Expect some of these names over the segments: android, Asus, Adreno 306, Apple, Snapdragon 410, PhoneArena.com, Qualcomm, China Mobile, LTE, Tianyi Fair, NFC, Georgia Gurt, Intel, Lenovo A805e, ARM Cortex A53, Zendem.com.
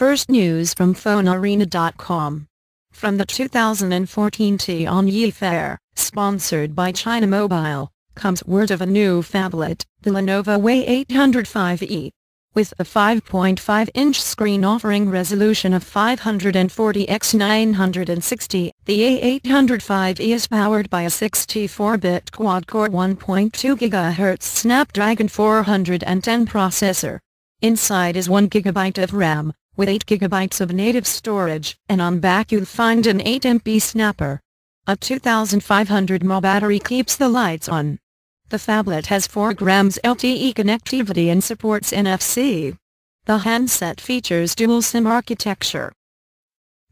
First news from PhoneArena.com. From the 2014 Tianyi Fair, sponsored by China Mobile, comes word of a new phablet, the Lenovo A805e. With a 5.5-inch screen offering resolution of 540x960, the A805e is powered by a 64-bit quad-core 1.2 GHz Snapdragon 410 processor. Inside is 1 GB of RAM, with 8 GB of native storage, and on back you'll find an 8 amp snapper. A 2500 mAh battery keeps the lights on. The phablet has 4 grams LTE connectivity and supports NFC. The handset features dual SIM architecture.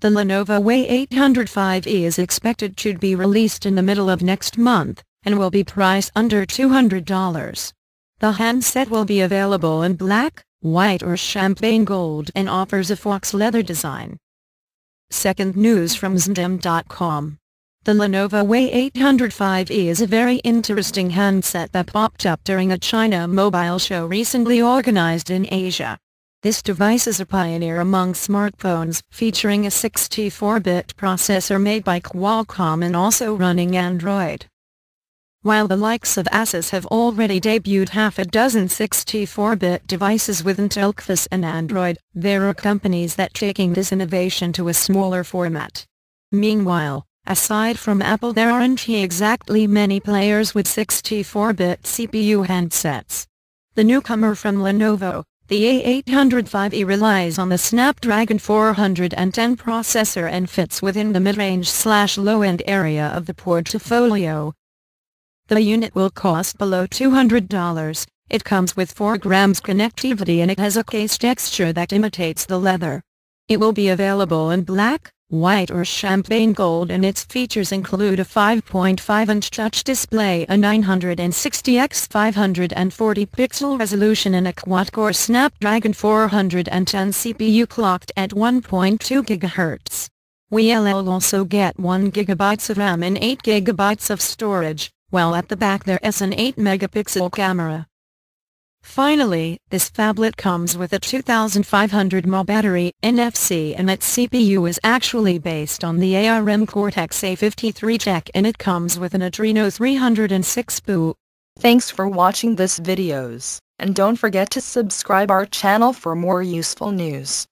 The Lenovo A805e is expected to be released in the middle of next month, and will be priced under $200. The handset will be available in black, white or champagne gold and offers a fox leather design. Second news from Zendem.com. The Lenovo A805e is a very interesting handset that popped up during a China Mobile show recently organized in Asia. This device is a pioneer among smartphones, featuring a 64-bit processor made by Qualcomm and also running Android. While the likes of Asus have already debuted half a dozen 64-bit devices with Intel, Qualcomm and Android, there are companies that taking this innovation to a smaller format. Meanwhile, aside from Apple, there aren't exactly many players with 64-bit CPU handsets. The newcomer from Lenovo, the A805e relies on the Snapdragon 410 processor and fits within the mid-range/low-end area of the portfolio. The unit will cost below $200, it comes with 4 grams connectivity and it has a case texture that imitates the leather. It will be available in black, white or champagne gold, and its features include a 5.5-inch touch display, a 960x540 pixel resolution and a quad-core Snapdragon 410 CPU clocked at 1.2 GHz. We'll also get 1 GB of RAM and 8 GB of storage, while at the back there's an 8-megapixel camera. Finally, this phablet comes with a 2500 mAh battery, NFC, and its CPU is actually based on the ARM Cortex A53 tech, and it comes with an Adreno 306 boot. Thanks for watching this videos, and don't forget to subscribe our channel for more useful news.